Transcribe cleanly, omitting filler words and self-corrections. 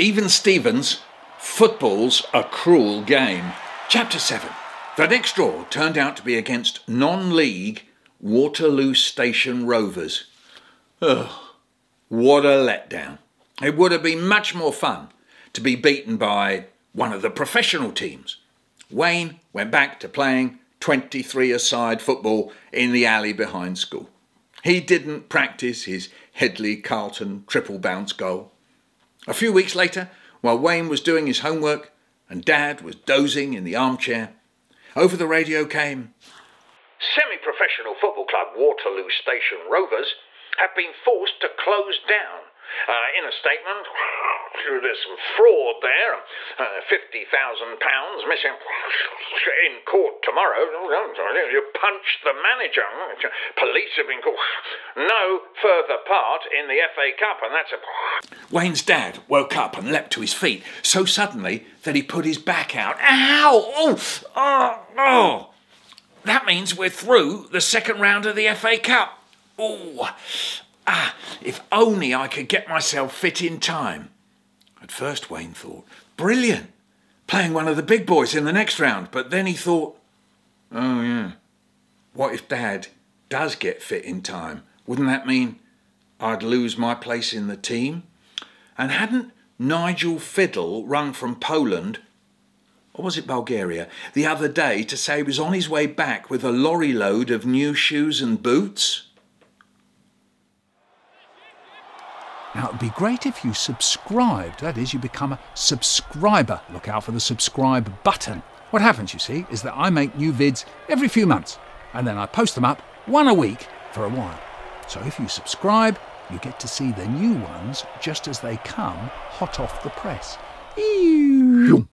Even Stevens, football's a cruel game. Chapter 7. The next draw turned out to be against non-league Waterloo Station Rovers. Ugh, what a letdown. It would have been much more fun to be beaten by one of the professional teams. Wayne went back to playing 23-a-side football in the alley behind school. He didn't practice his Hedley Carlton triple bounce goal. A few weeks later, while Wayne was doing his homework and Dad was dozing in the armchair, over the radio came, "Semi-professional football club Waterloo Station Rovers have been forced to close down. In a statement, there's some fraud there, £50,000 missing in court tomorrow. You punched the manager. Police have been called. No further part in the FA Cup, and that's a..." Wayne's dad woke up and leapt to his feet so suddenly that he put his back out. Ow! Oh! Oh! Oh! That means we're through the second round of the FA Cup. Ooh! Ah, if only I could get myself fit in time. At first, Wayne thought, brilliant, playing one of the big boys in the next round. But then he thought, oh yeah, what if Dad does get fit in time? Wouldn't that mean I'd lose my place in the team? And hadn't Nigel Fiddle rung from Poland, or was it Bulgaria, the other day to say he was on his way back with a lorry load of new shoes and boots? Now, it would be great if you subscribed, that is, you become a subscriber. Look out for the subscribe button. What happens, you see, is that I make new vids every few months, and then I post them up one a week for a while. So if you subscribe, you get to see the new ones just as they come, hot off the press. Ew.